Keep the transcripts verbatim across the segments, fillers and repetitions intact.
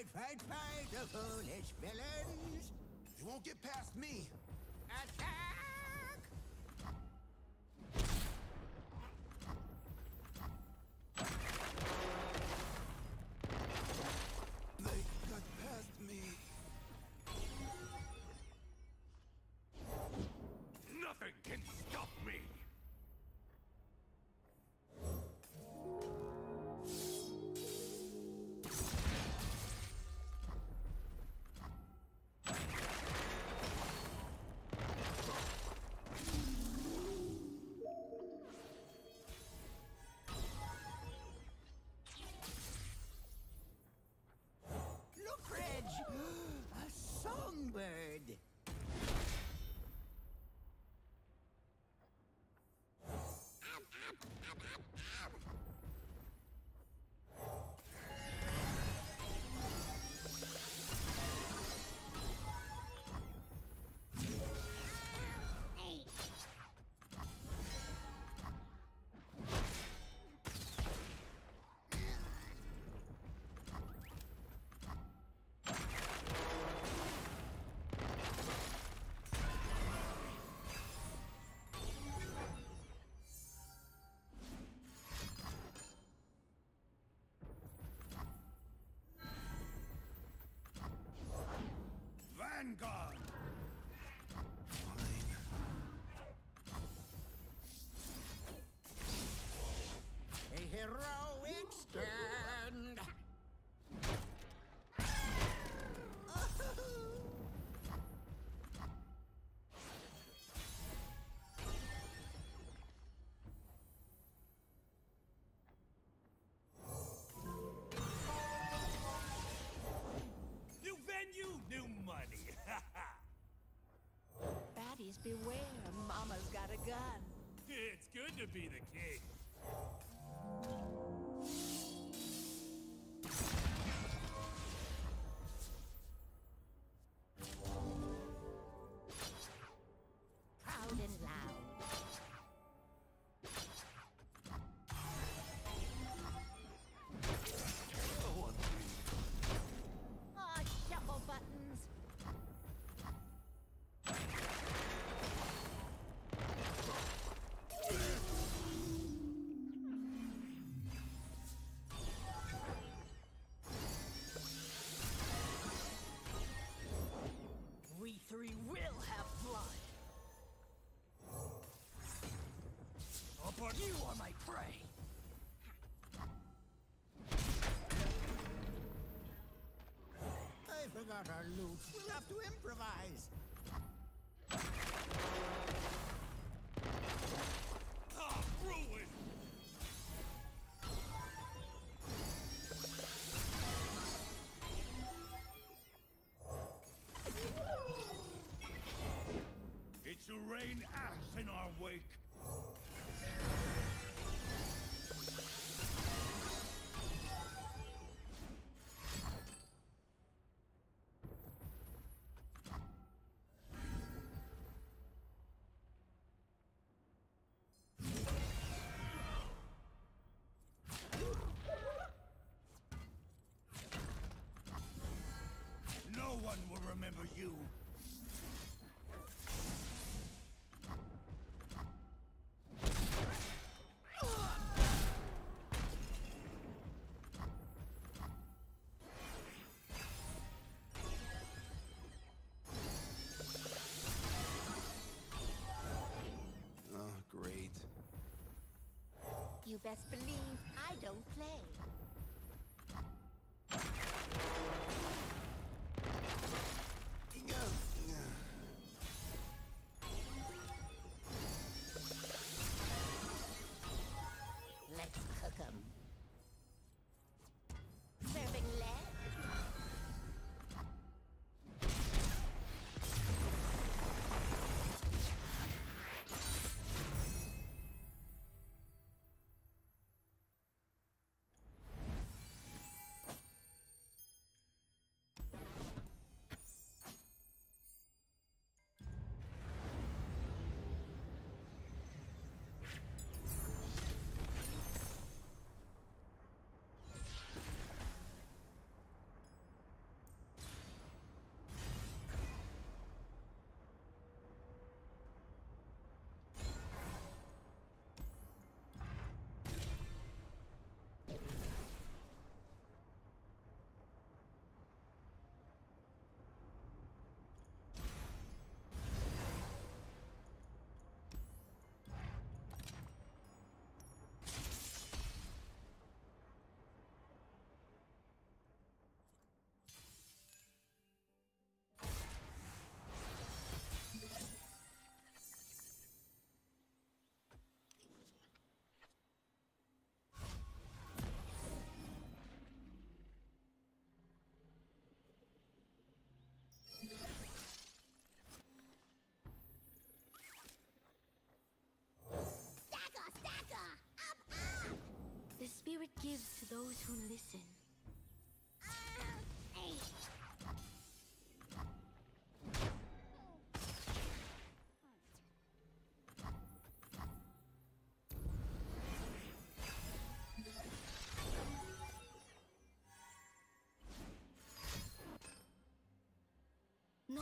Fight, fight, fight the foolish villains! You won't get past me! Attack! They got past me! Nothing can stop me! God. A heroic stand. New venue, new money. Baddies beware, Mama's got a gun. It's good to be the king. Proud and loud. We three will have blood. Upon you are my prey. I forgot our loot. We'll have to improvise. Ah, ruin! It shall rain ash in our wake. No one will remember you. Great. You best believe I don't play. Let's cook 'em. Serving lead.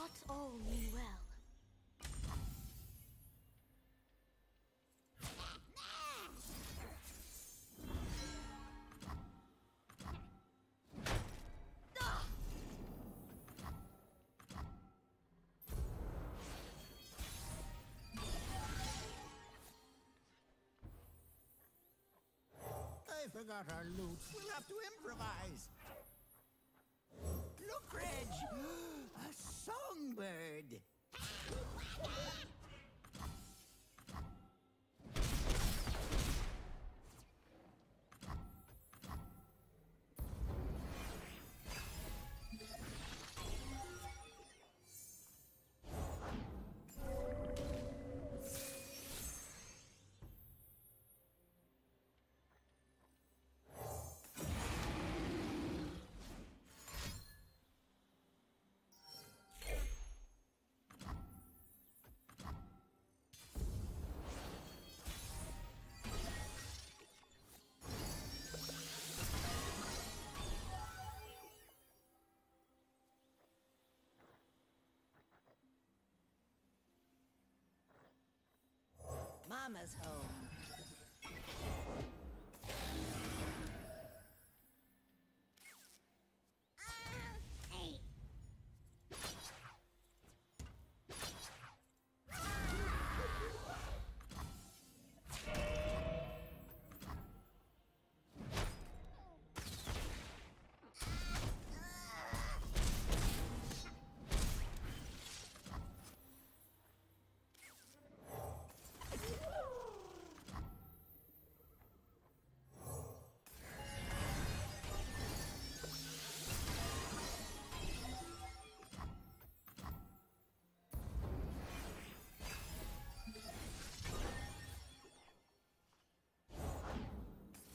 Not all mean well. I forgot our loot. We'll have to improvise. Lookridge! A songbird! Mama's home.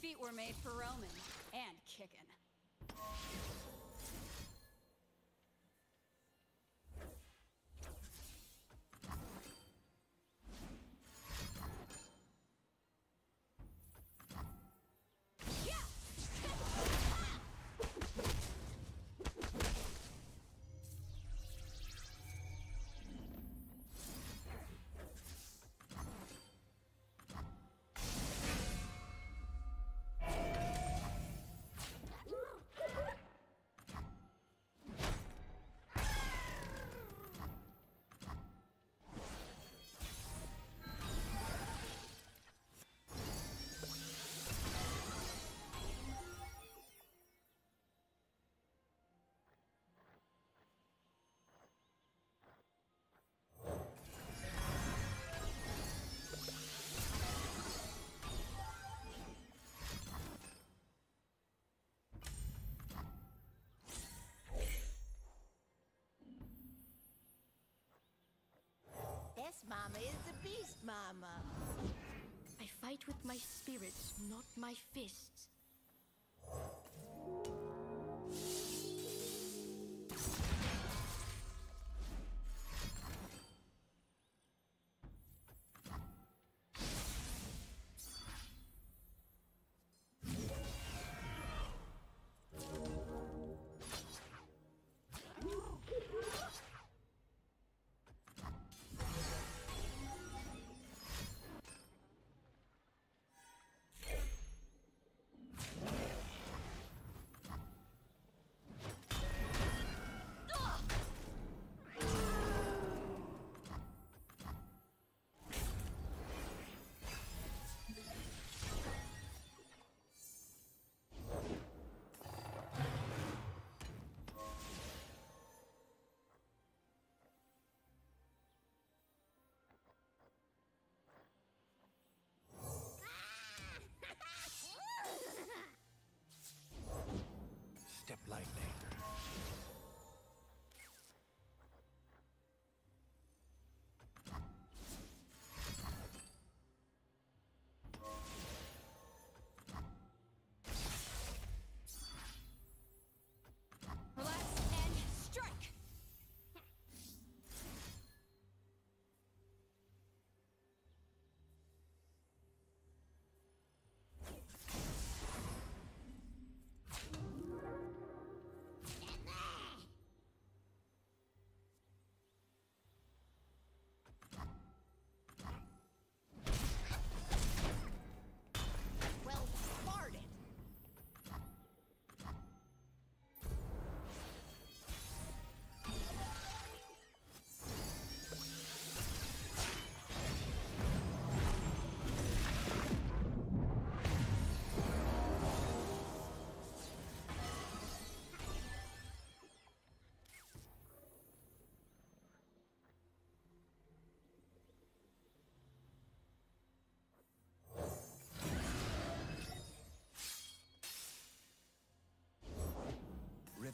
Feet were made for roaming and kicking. Yes, Mama is the beast, Mama. I fight with my spirits, not my fists.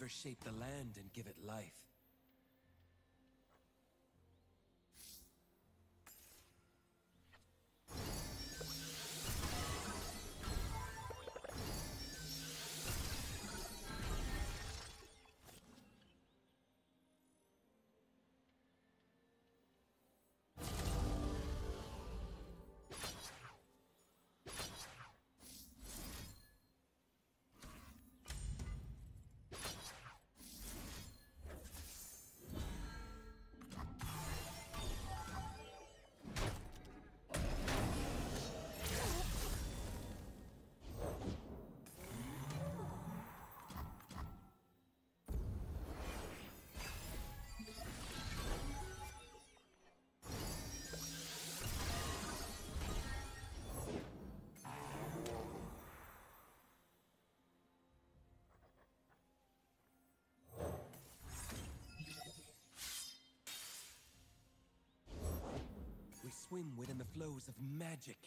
ever shape the land and give it life. We swim within the flows of magic.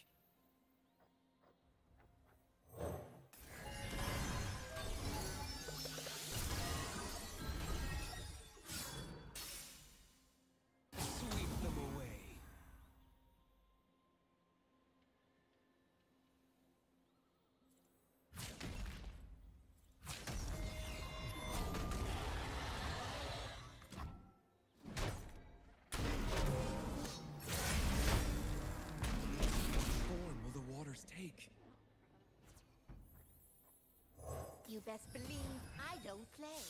You best believe I don't play.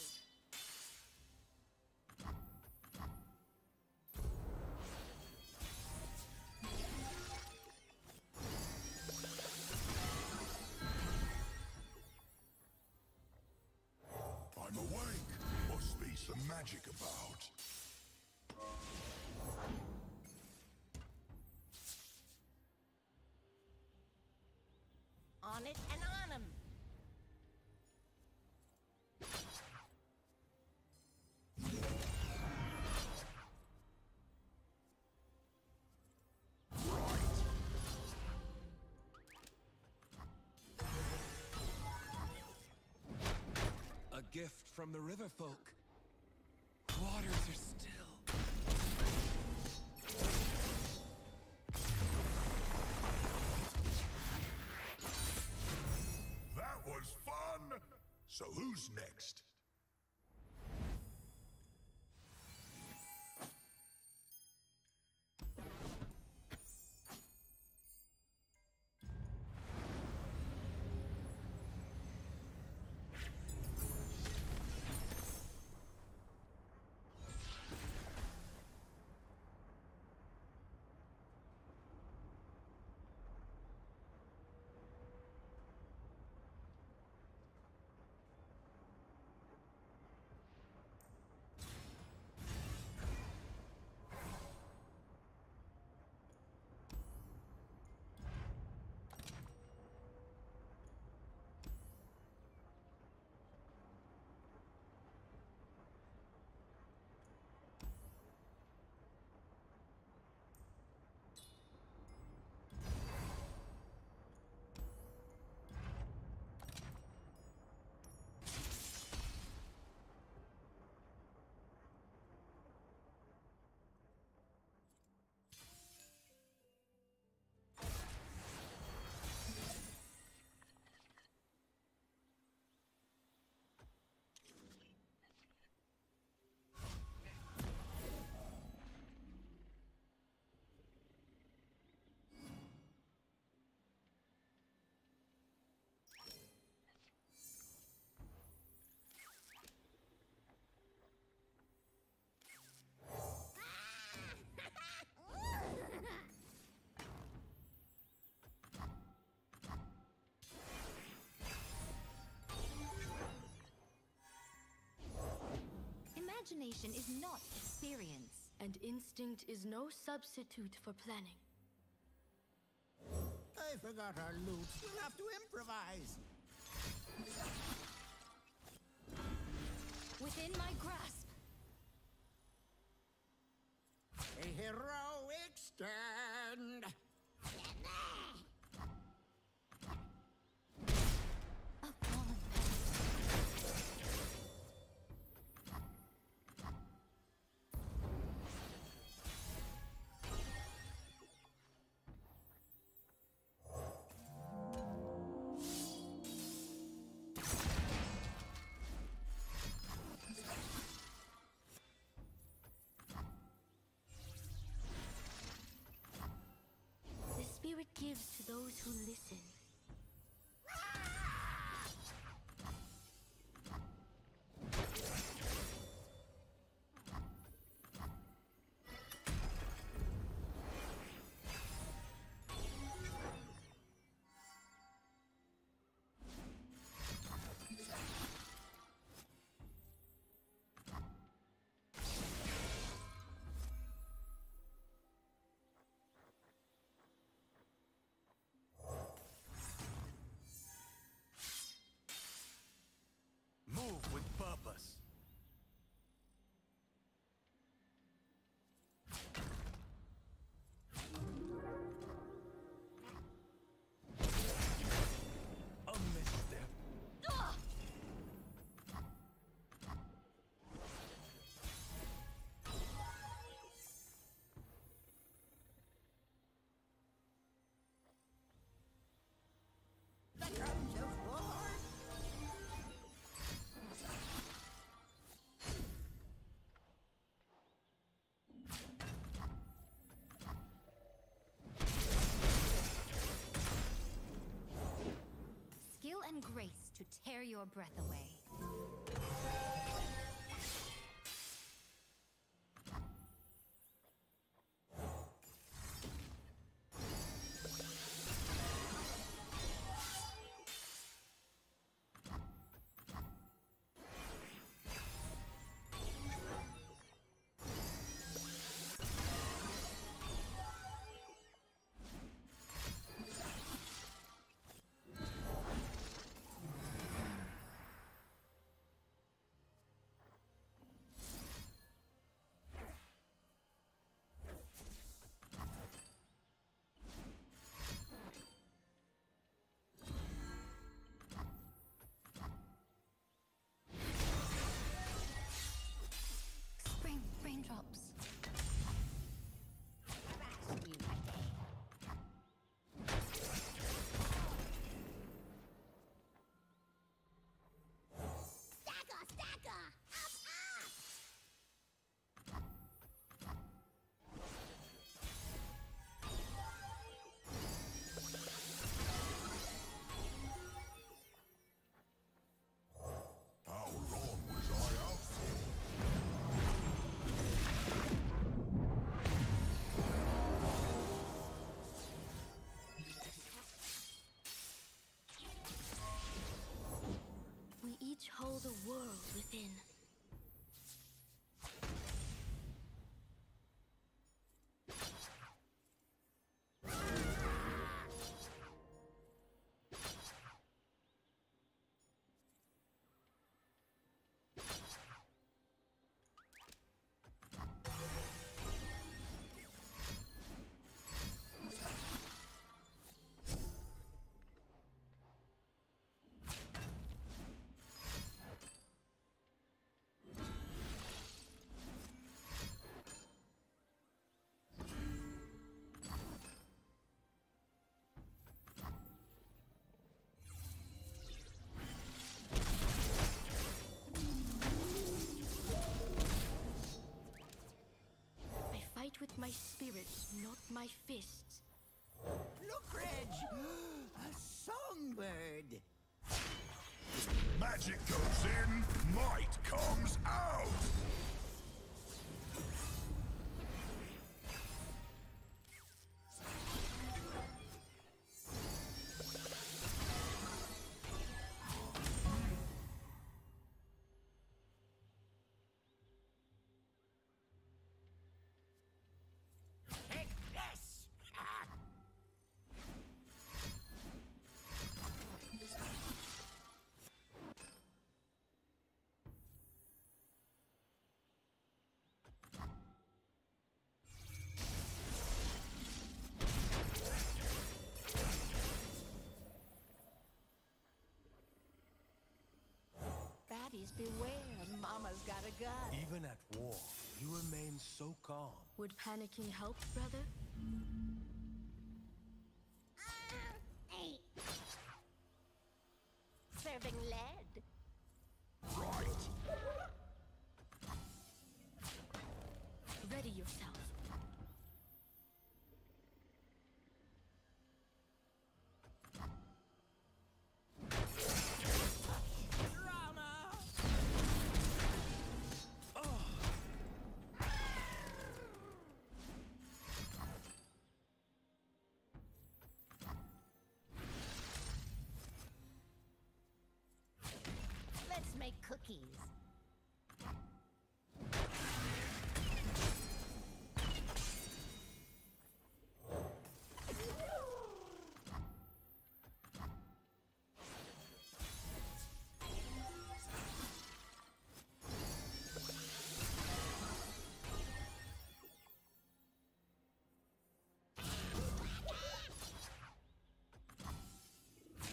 I'm awake. Must be some magic about. On it and on him. Gift from the river folk. Waters are still. That was fun! So who's next? Imagination is not experience, and instinct is no substitute for planning. I forgot our loot. We'll have to improvise. Within my grasp. A heroic stand. tear your breath away. Raindrops. Stacker, stacker! Hold the world within. With my spirits, not my fists. Look, Reg! A songbird! Magic goes in, might comes out! Baddies, beware. Mama's got a gun. Even at war, you remain so calm. Would panicking help, brother? Uh, hey. Serving lead. Right. Ready yourself. Make cookies.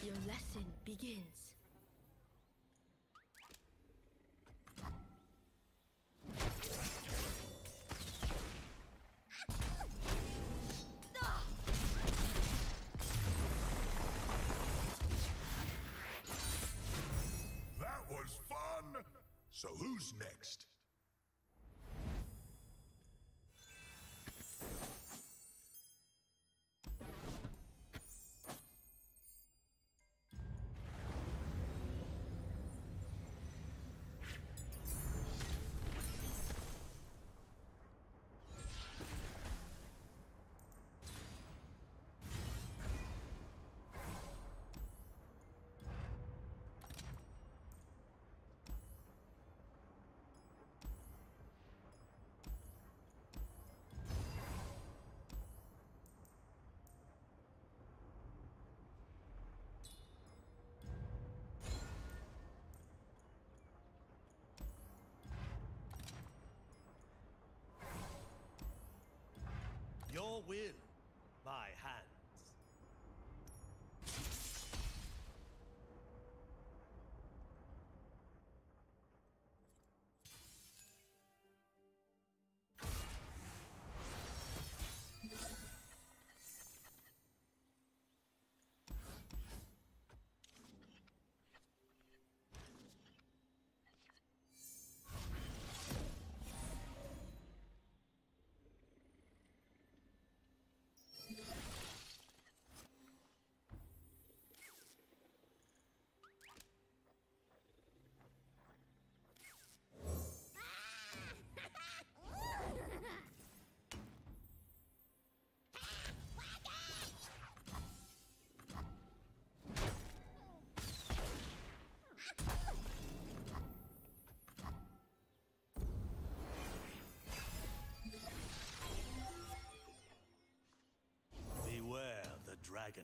Your lesson begins. So who's next?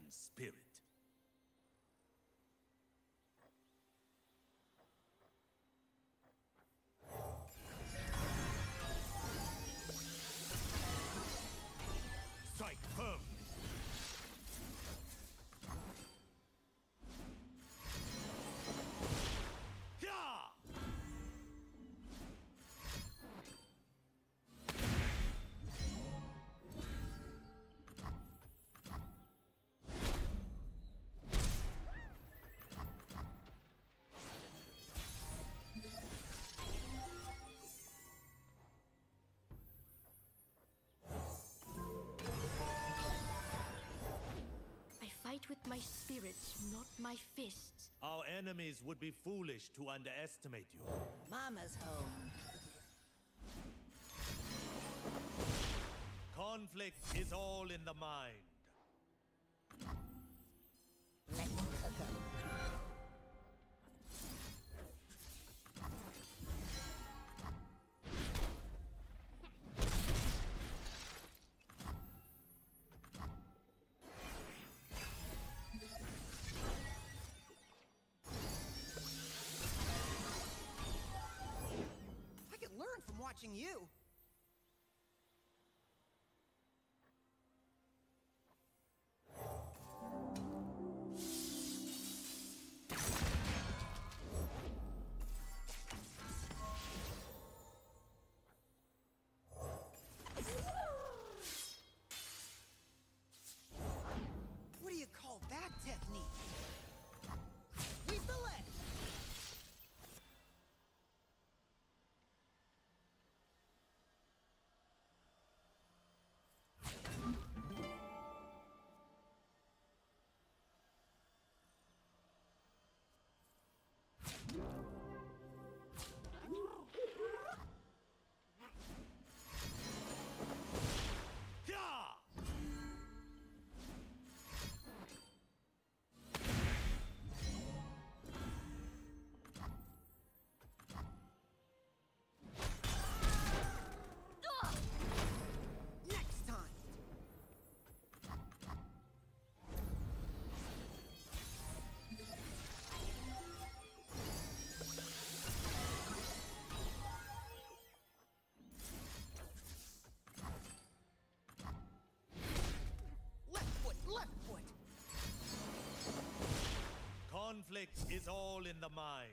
Kayan spirit. Strike firmly. With my spirits, not my fists. Our enemies would be foolish to underestimate you. Mama's home. Conflict is all in the mind. Let me cook up. Watching you. What do you call that technique? Leave the ledge. Conflict is all in the mind.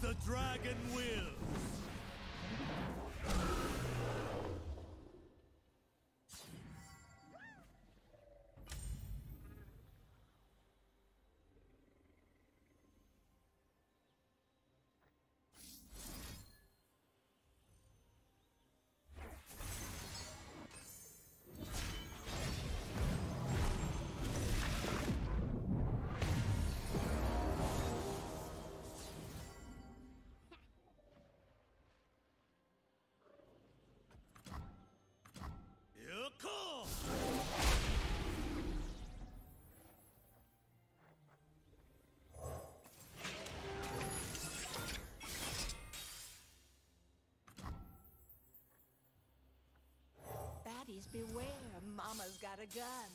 The dragon will. Baddies beware, Mama's got a gun.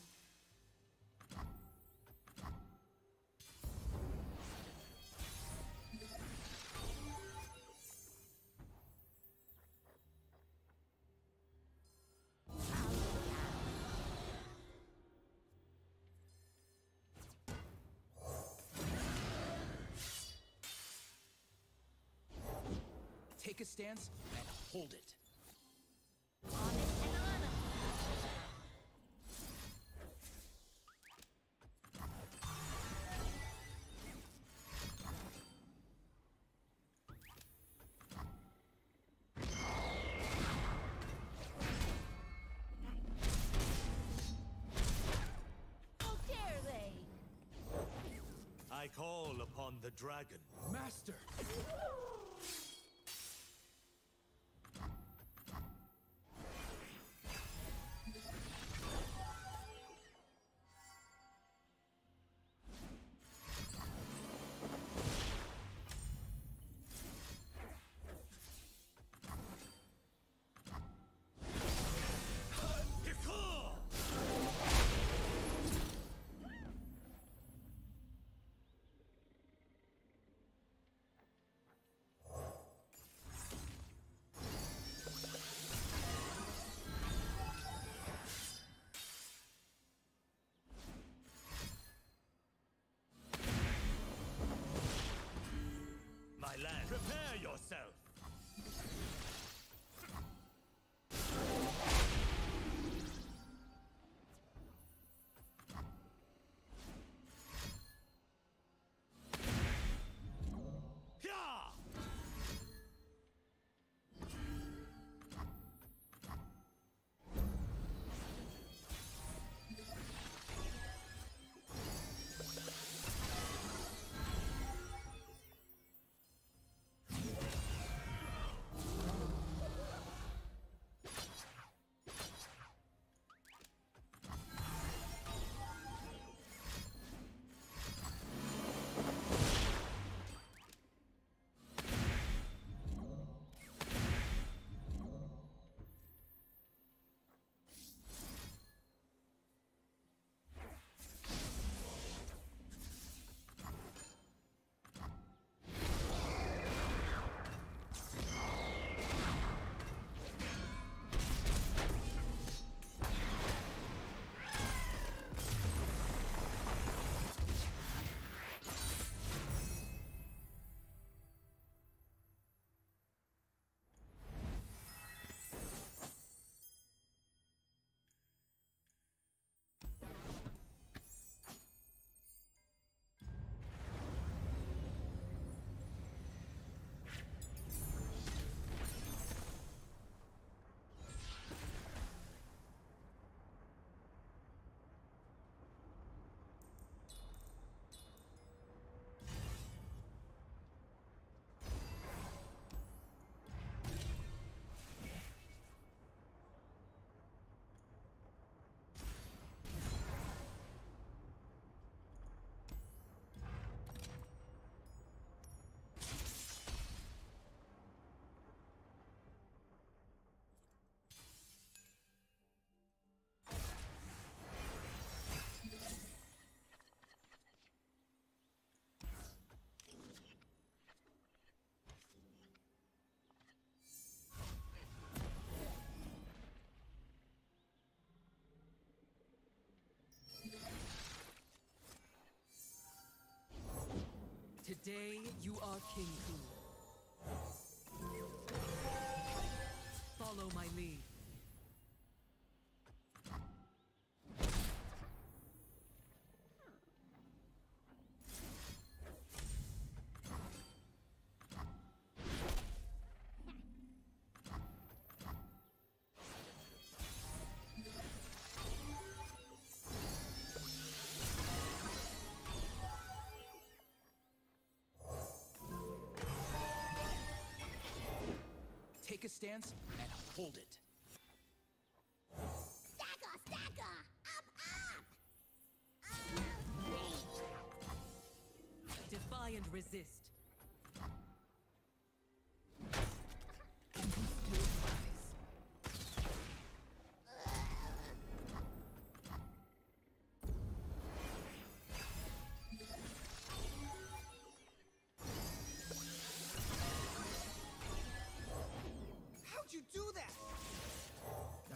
Take a stance and hold it. call upon the dragon. Master! My land. Prepare yourself! Today, you are King Ku. Follow my lead. Take a stance and hold it. Stagger, stagger! Up, up! Up! Defy and resist.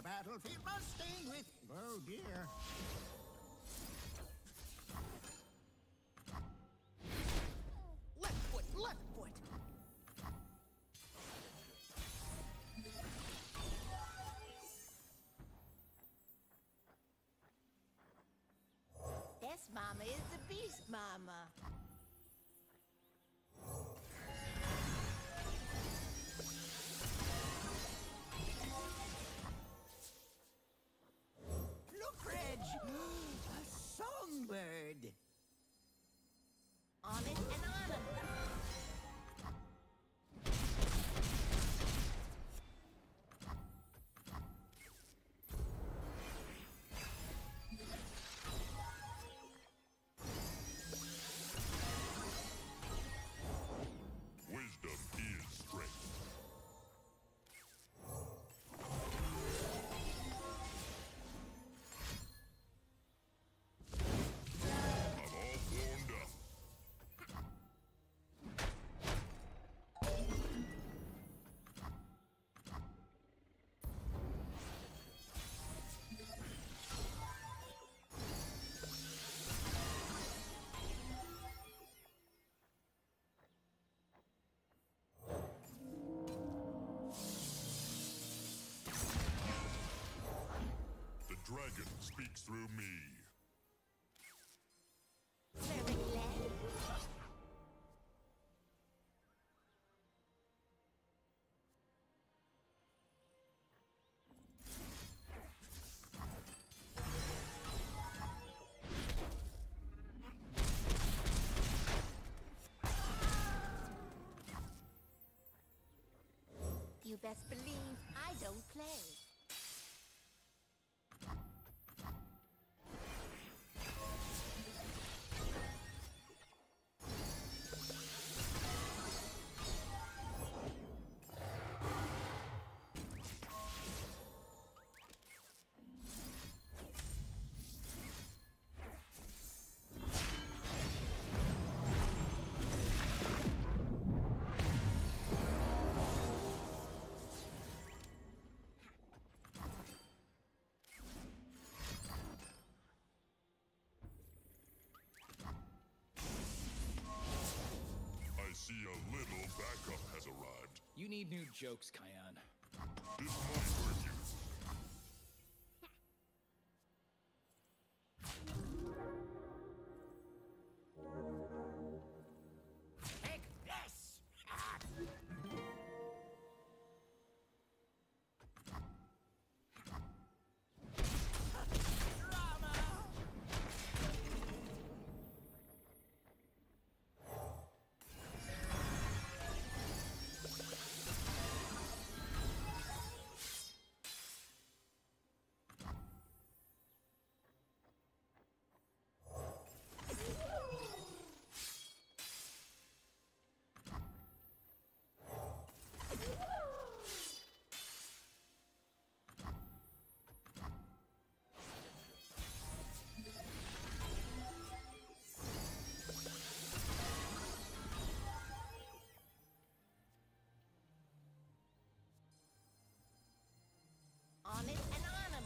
Battlefield must stay with... Oh dear. Left foot, left foot! This mama is the beast mama. Look, Reg! to me. You best believe I don't play. See, a little backup has arrived. You need new jokes, Kayan. This might hurt you. On it and on them.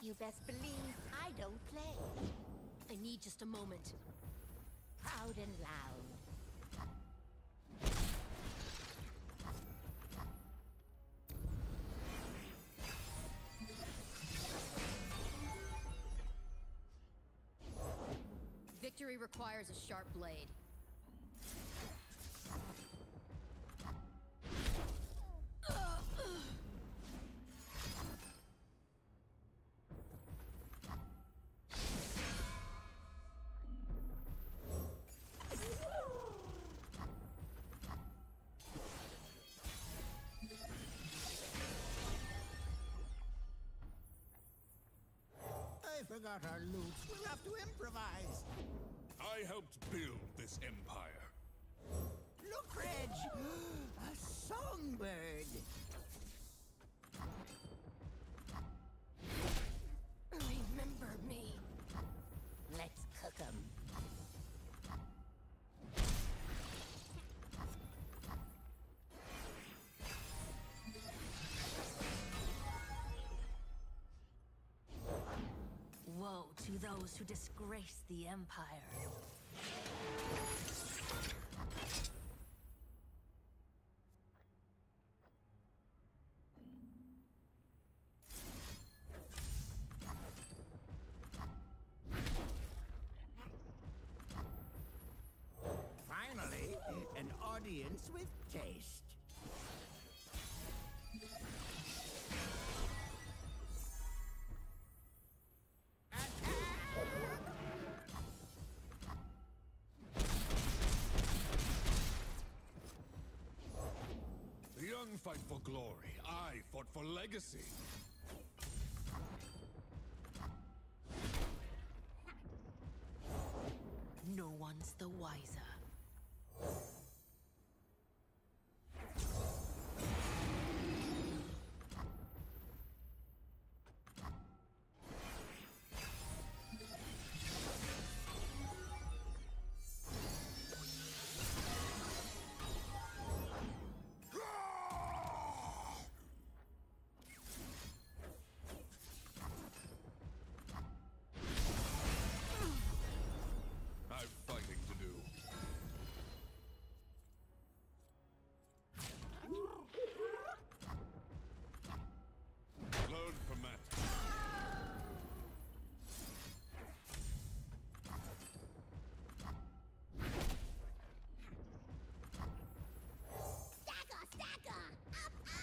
You best believe I don't play. I need just a moment. Proud and loud. Victory requires a sharp blade. never got our loot. We'll have to improvise. I helped build this empire. Look, Reg! A songbird! Remember me. Let's cook them. Woe to those who disgrace the Empire. Finally, an audience with taste. The young fight for glory. I fought for legacy. No one's the wiser. I've fighting to do. Load for Matt. Stacker, stacker, up, up.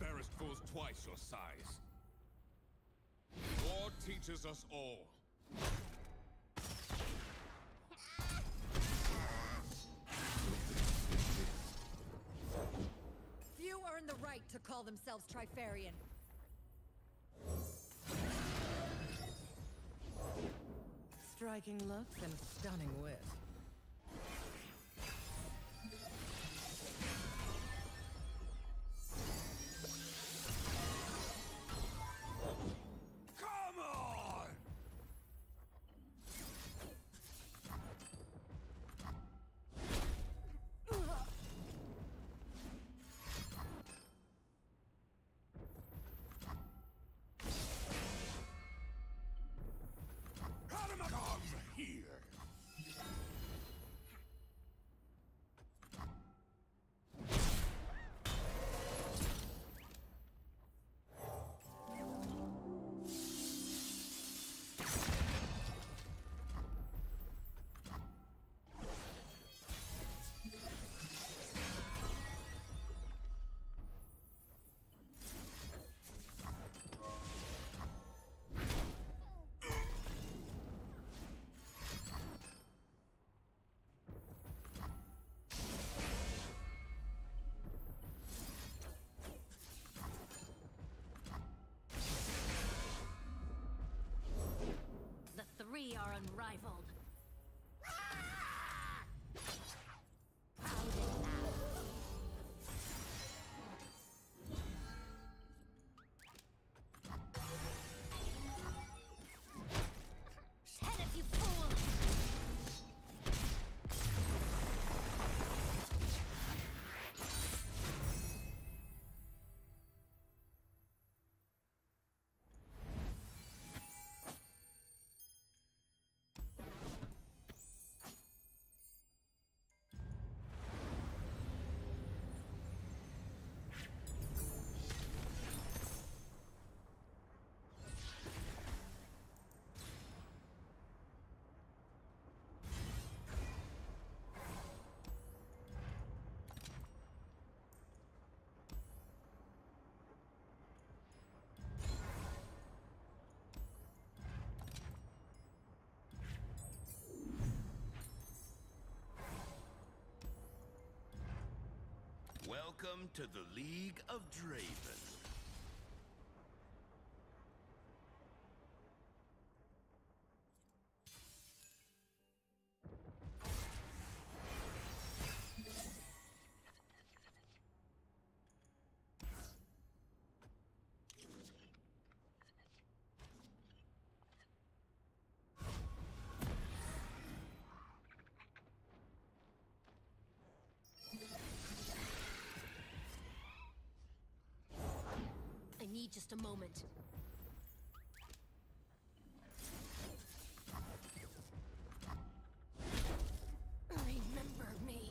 Embarrassed fools twice your size. War teaches us all. Few earn the right to call themselves Trifarian. Striking looks and stunning wit. Here. We are unrivaled. Ah! Shut up, you fool! Welcome to the League of Draven. I need just a moment. Remember me.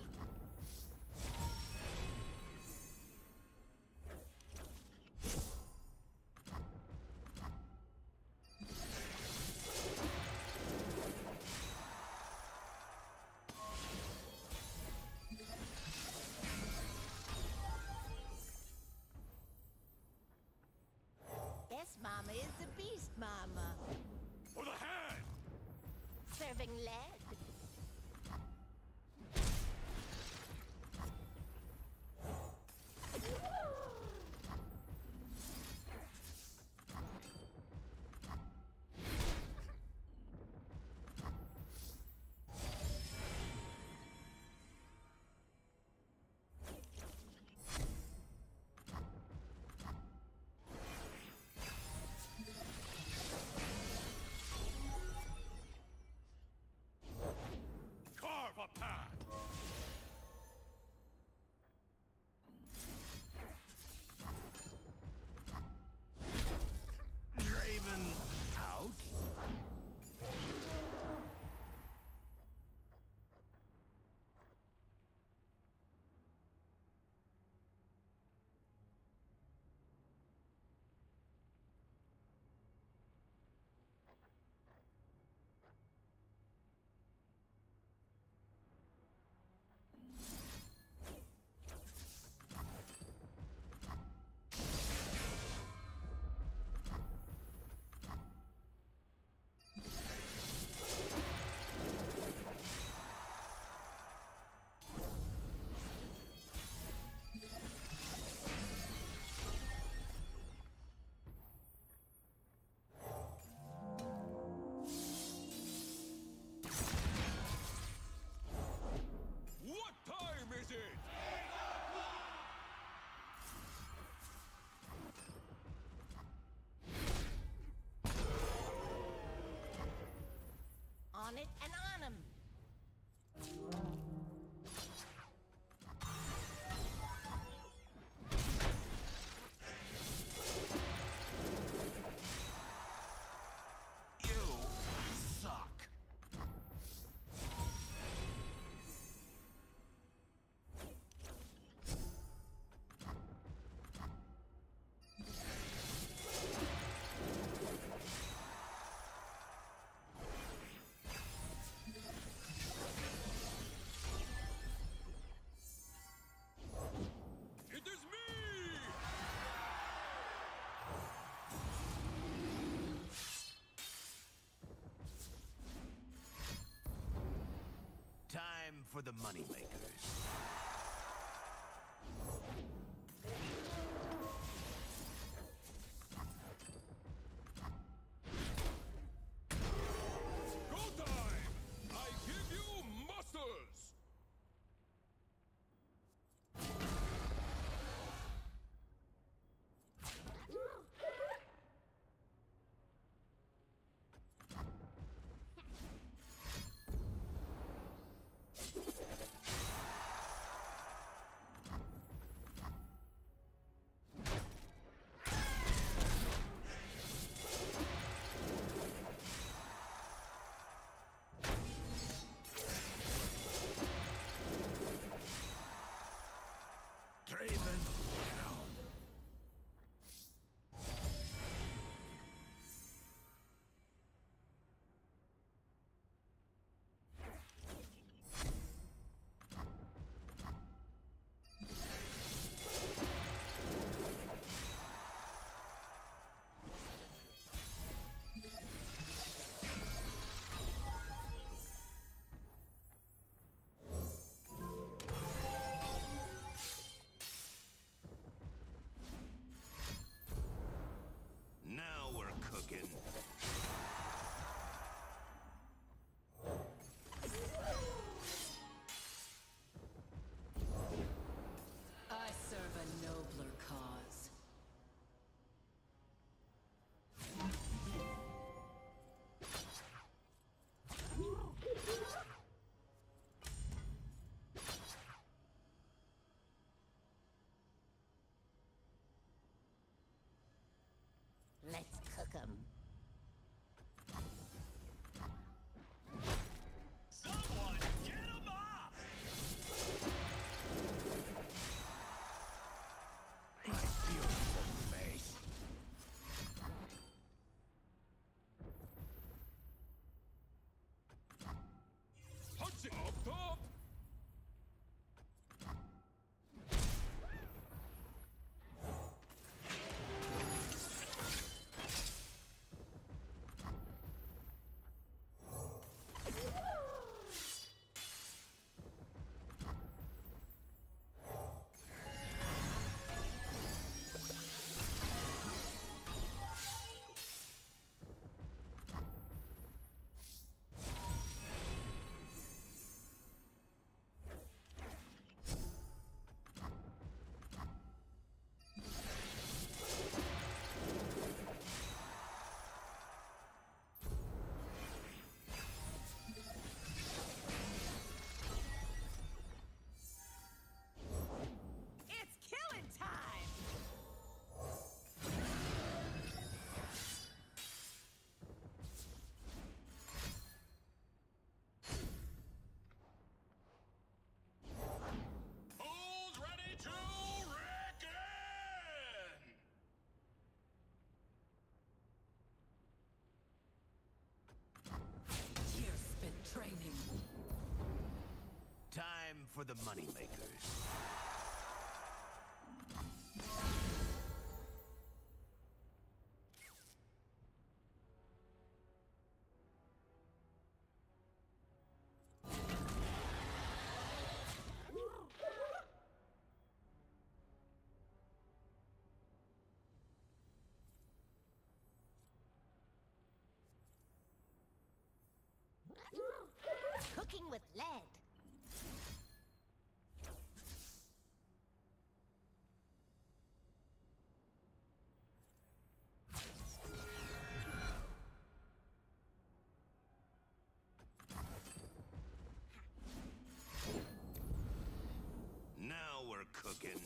Yes, Mama is the beast, Mama. For the hand! Serving lead. Carve a path! On it and on him. Time for the moneymakers. welcome. Someone get him off! My beautiful face. Punch it up top! Training. Time for the moneymakers. Cooking with lead. Now we're cooking.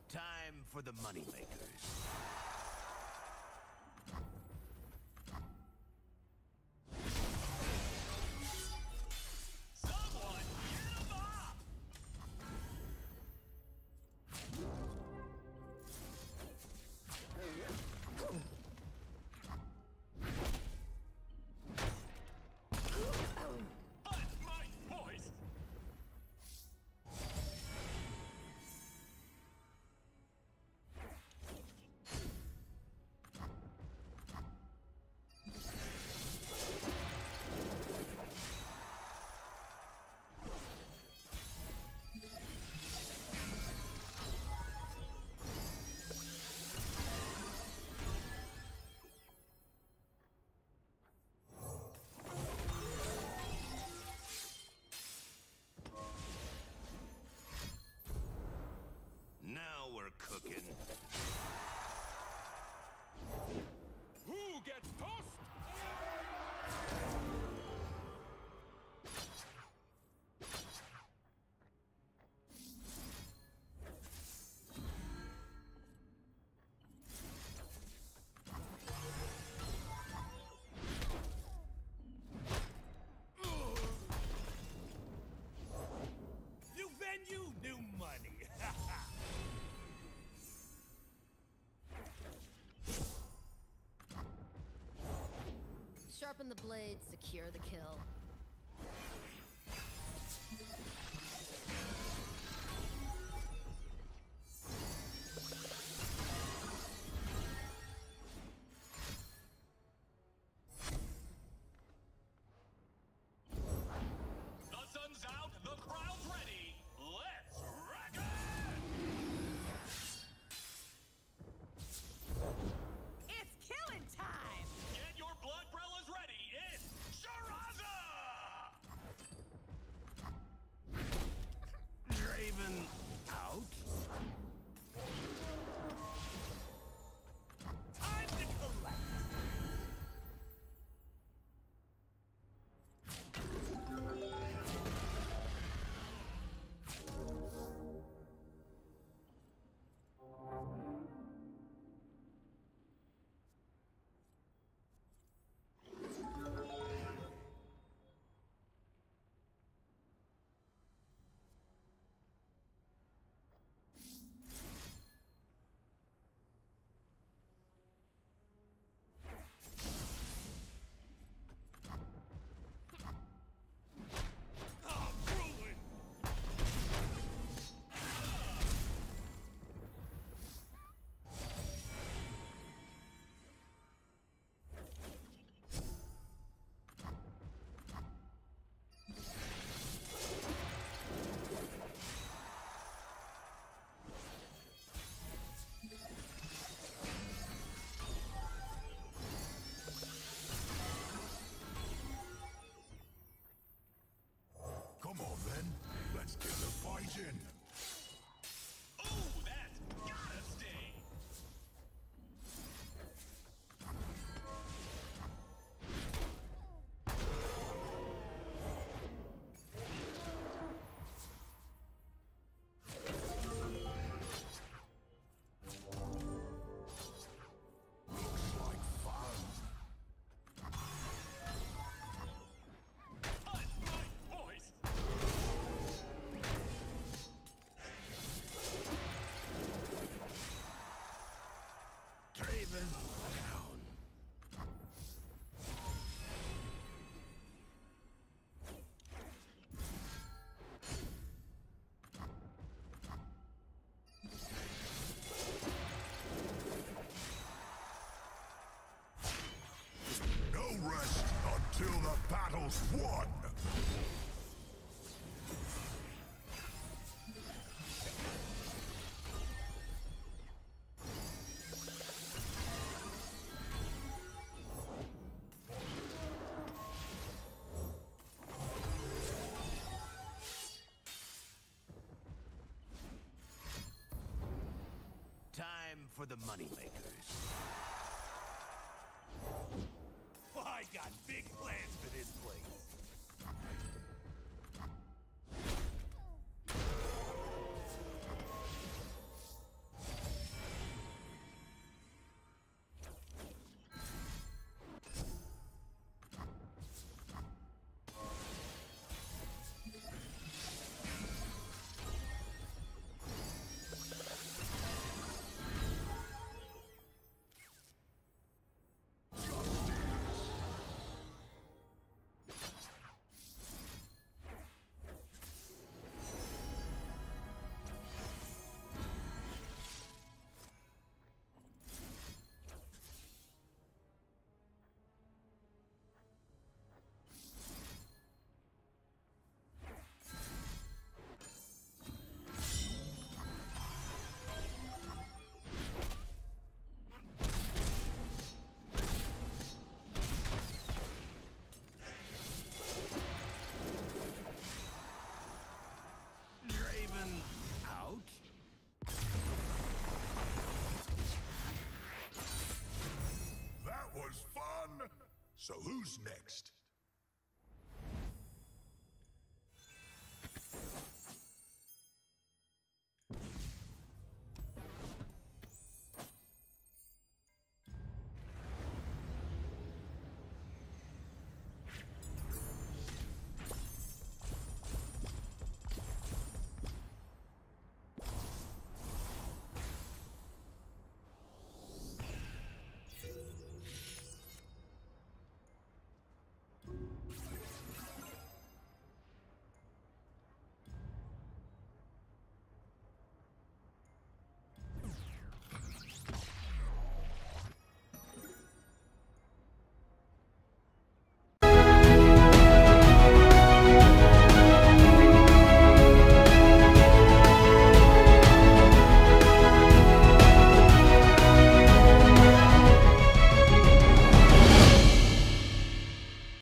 Time for the moneymakers. Sharpen the blade, secure the kill. Draven out? Time to collect. Come on then, let's get the fight in! Ooh, that's gotta stay! Down. No rest until the battle's won! Time for the moneymakers. I got big plans for this place. Out? That was fun! So who's next?